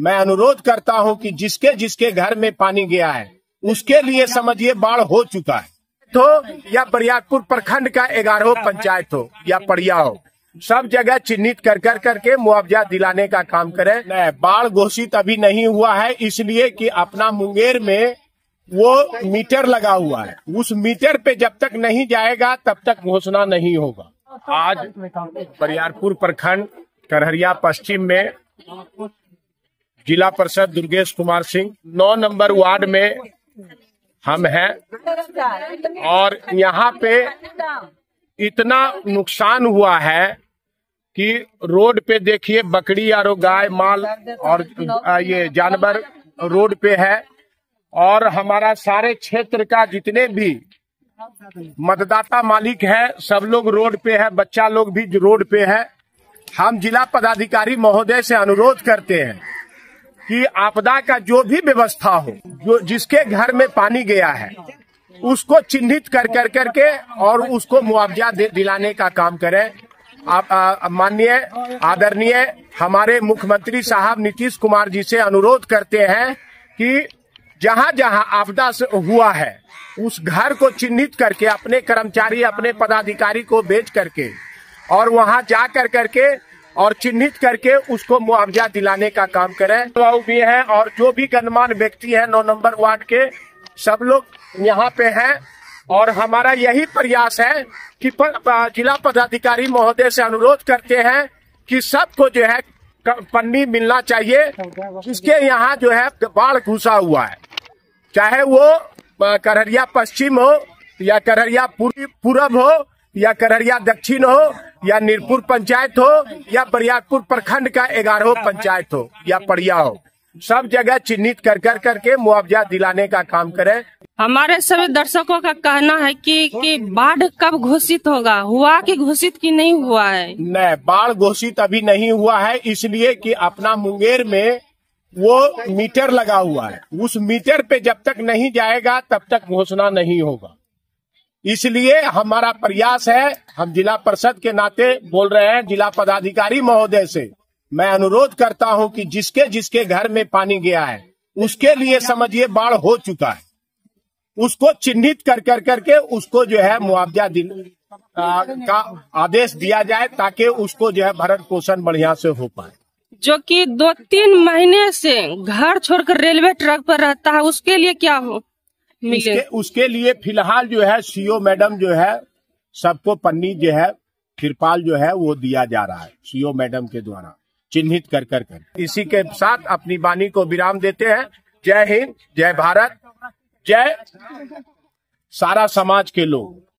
मैं अनुरोध करता हूं कि जिसके जिसके घर में पानी गया है उसके लिए समझिए बाढ़ हो चुका है। तो या बरियारपुर प्रखंड का 11 पंचायत हो या पड़िया हो, सब जगह चिन्हित करके मुआवजा दिलाने का काम करें। बाढ़ घोषित अभी नहीं हुआ है इसलिए कि अपना मुंगेर में वो मीटर लगा हुआ है, उस मीटर पे जब तक नहीं जाएगा तब तक घोषणा नहीं होगा। आज बरियारपुर प्रखंड करहरिया पश्चिम में जिला परिषद दुर्गेश कुमार सिंह 9 नंबर वार्ड में हम हैं और यहाँ पे इतना नुकसान हुआ है कि रोड पे देखिए बकरी और गाय माल और ये जानवर रोड पे है और हमारा सारे क्षेत्र का जितने भी मतदाता मालिक है सब लोग रोड पे है, बच्चा लोग भी रोड पे है। हम जिला पदाधिकारी महोदय से अनुरोध करते हैं कि आपदा का जो भी व्यवस्था हो, जो जिसके घर में पानी गया है उसको चिन्हित करके और उसको मुआवजा दिलाने का काम करें। आप माननीय आदरणीय हमारे मुख्यमंत्री साहब नीतीश कुमार जी से अनुरोध करते हैं कि जहां जहां आपदा से हुआ है उस घर को चिन्हित करके अपने कर्मचारी अपने पदाधिकारी को भेज करके और वहां जा करके और चिन्हित करके उसको मुआवजा दिलाने का काम करें। तो भी है और जो भी गणमान्य व्यक्ति है 9 नंबर वार्ड के सब लोग यहाँ पे हैं और हमारा यही प्रयास है कि जिला पदाधिकारी महोदय से अनुरोध करते हैं कि सबको जो है पन्नी मिलना चाहिए जिसके यहाँ जो है बाढ़ घुसा हुआ है, चाहे वो करहरिया पश्चिम हो या करहरिया पूरब हो या करहरिया दक्षिण हो या नीरपुर पंचायत हो या बरियारपुर प्रखंड का 11 पंचायत हो या पड़िया हो, सब जगह चिन्हित करके मुआवजा दिलाने का काम करें। हमारे सभी दर्शकों का कहना है कि बाढ़ कब घोषित होगा, हुआ कि घोषित की नहीं हुआ है? नहीं, बाढ़ घोषित अभी नहीं हुआ है इसलिए कि अपना मुंगेर में वो मीटर लगा हुआ है, उस मीटर पे जब तक नहीं जाएगा तब तक घोषणा नहीं होगा। इसलिए हमारा प्रयास है, हम जिला परिषद के नाते बोल रहे हैं जिला पदाधिकारी महोदय से, मैं अनुरोध करता हूं कि जिसके जिसके घर में पानी गया है उसके लिए समझिए बाढ़ हो चुका है, उसको चिन्हित करके उसको जो है मुआवजा का आदेश दिया जाए ताकि उसको जो है भरण पोषण बढ़िया से हो पाए। जो कि 2-3 महीने से घर छोड़कर रेलवे ट्रैक पर रहता है उसके लिए क्या हो मिले? उसके लिए फिलहाल जो है सीओ मैडम जो है सबको पन्नी जो है तिरपाल जो है वो दिया जा रहा है सीओ मैडम के द्वारा चिन्हित कर। इसी के साथ अपनी वाणी को विराम देते हैं। जय हिंद, जय भारत, जय सारा समाज के लोग।